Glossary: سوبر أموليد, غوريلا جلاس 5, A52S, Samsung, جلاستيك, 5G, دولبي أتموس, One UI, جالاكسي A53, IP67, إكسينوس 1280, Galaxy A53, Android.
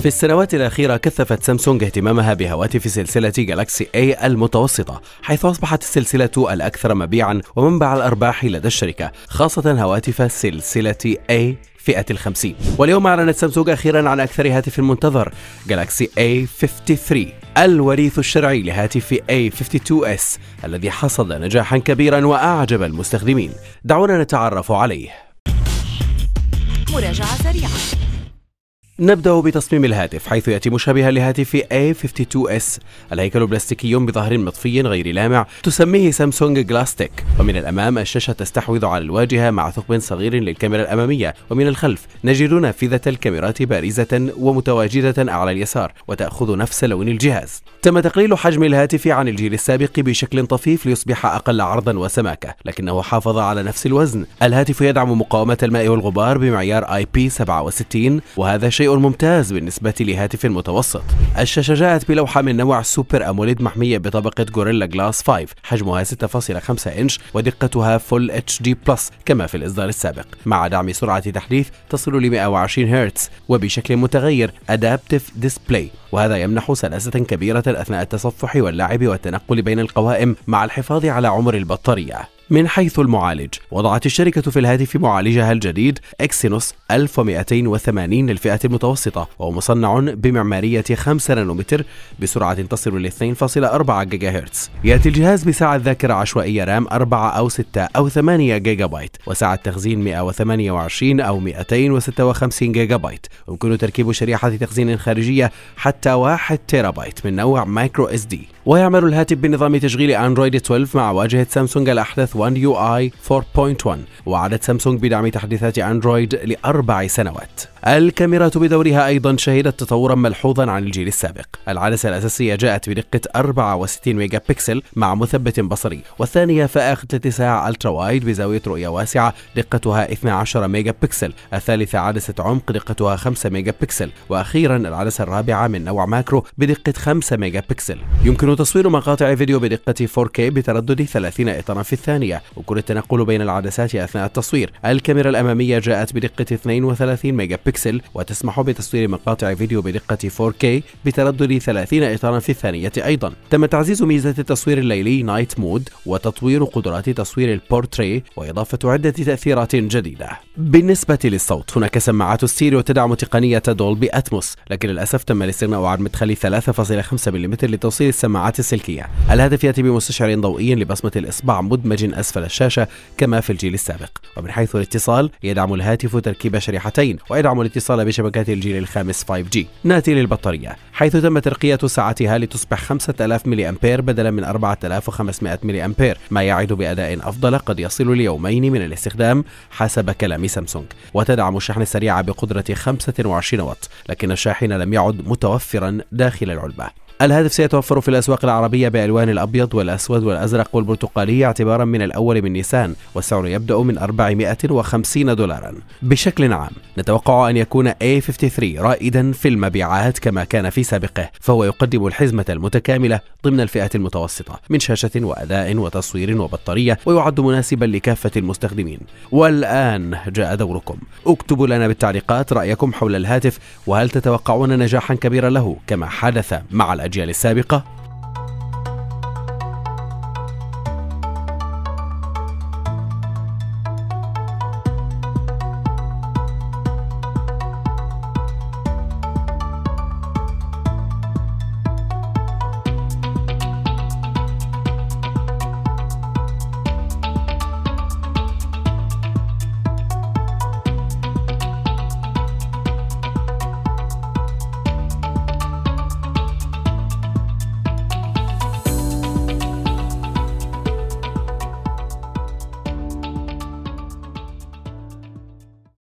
في السنوات الأخيرة كثفت سامسونج اهتمامها بهواتف سلسلة جالاكسي A المتوسطة، حيث أصبحت السلسلة الأكثر مبيعاً ومنبع الأرباح لدى الشركة، خاصة هواتف سلسلة A فئة ال50. واليوم أعلنت سامسونج أخيراً عن أكثر هاتف المنتظر، جالاكسي A53، الوريث الشرعي لهاتف A52S الذي حصد نجاحاً كبيراً وأعجب المستخدمين. دعونا نتعرف عليه. مراجعة سريعة. نبدأ بتصميم الهاتف، حيث يأتي مشابها لهاتف A52S، الهيكل بلاستيكي بظهر مطفي غير لامع تسميه سامسونج جلاستيك. ومن الأمام الشاشة تستحوذ على الواجهة مع ثقب صغير للكاميرا الأمامية، ومن الخلف نجد نافذة الكاميرات بارزة ومتواجدة أعلى اليسار وتأخذ نفس لون الجهاز. تم تقليل حجم الهاتف عن الجيل السابق بشكل طفيف ليصبح أقل عرضا وسماكة، لكنه حافظ على نفس الوزن. الهاتف يدعم مقاومة الماء والغبار بمعيار IP67، وهذا شيء ممتاز بالنسبة لهاتف متوسط. الشاشة جاءت بلوحة من نوع سوبر أموليد محمية بطبقة غوريلا جلاس 5، حجمها 6.5 إنش ودقتها فول HD+، كما في الإصدار السابق، مع دعم سرعة تحديث تصل ل 120 هرتز وبشكل متغير أدابتيف ديسبلاي، وهذا يمنح سلاسة كبيرة أثناء التصفح واللعب والتنقل بين القوائم مع الحفاظ على عمر البطارية. من حيث المعالج، وضعت الشركة في الهاتف معالجها الجديد إكسينوس 1280 للفئة المتوسطة، وهو مصنع بمعمارية 5 نانومتر بسرعة تصل ل 2.4 جيجا هرتز. يأتي الجهاز بسعة ذاكرة عشوائية رام 4 أو 6 أو 8 جيجا بايت، وسعة تخزين 128 أو 256 جيجا بايت. يمكن تركيب شريحة تخزين خارجية حتى 1 تيرا بايت من نوع مايكرو اس دي. ويعمل الهاتف بنظام تشغيل أندرويد 12 مع واجهة سامسونج الأحدث One UI 4.1، وعدت سامسونج بدعم تحديثات أندرويد ل4 سنوات. الكاميرات بدورها أيضا شهدت تطورا ملحوظا عن الجيل السابق. العدسة الأساسية جاءت بدقة 64 ميجا بكسل مع مثبت بصري، والثانية فائق 9 ألترا وايد بزاوية رؤية واسعة دقتها 12 ميجا بكسل، الثالثة عدسة عمق دقتها 5 ميجا بكسل، وأخيرا العدسة الرابعة من نوع ماكرو بدقة 5 ميجا بكسل. يمكن تصوير مقاطع فيديو بدقة 4K بتردد 30 إطانا في الثانية، وكل التنقل بين العدسات أثناء التصوير. الكاميرا الأمامية جاءت بدقة 32 ميجا بكسل، وتسمح بتصوير مقاطع فيديو بدقة 4K بتردد 30 إطانا في الثانية أيضا. تم تعزيز ميزة التصوير الليلي نايت مود وتطوير قدرات تصوير البورتري وإضافة عدة تأثيرات جديدة. بالنسبة للصوت، هناك سماعات ستيريو تدعم تقنية دولبي أتموس، لكن للأسف تم الاستغناء عن مدخل 3.5 ملم لتوصيل السماعات السلكية. الهاتف يأتي بمستشعر ضوئي لبصمة الإصبع مدمج أسفل الشاشة كما في الجيل السابق. ومن حيث الاتصال، يدعم الهاتف تركيب شريحتين ويدعم الاتصال بشبكات الجيل الخامس 5G. نأتي للبطارية، حيث تم ترقية سعتها لتصبح 5000 ملي أمبير بدلا من 4500 ملي أمبير، ما يعد بأداء أفضل قد يصل ليومين من الاستخدام حسب كلام سامسونج. وتدعم الشحن السريع بقدرة 25 واط، لكن الشاحن لم يعد متوفرا داخل العلبة. الهاتف سيتوفر في الأسواق العربية بألوان الأبيض والأسود والأزرق والبرتقالي اعتبارا من الأول من نيسان، والسعر يبدأ من $450. بشكل عام، نتوقع أن يكون A53 رائدا في المبيعات كما كان في سابقه، فهو يقدم الحزمة المتكاملة ضمن الفئة المتوسطة من شاشة وأداء وتصوير وبطارية، ويعد مناسبا لكافة المستخدمين. والآن جاء دوركم، اكتبوا لنا بالتعليقات رأيكم حول الهاتف، وهل تتوقعون نجاحا كبيرا له كما حدث مع الأجيال السابقة؟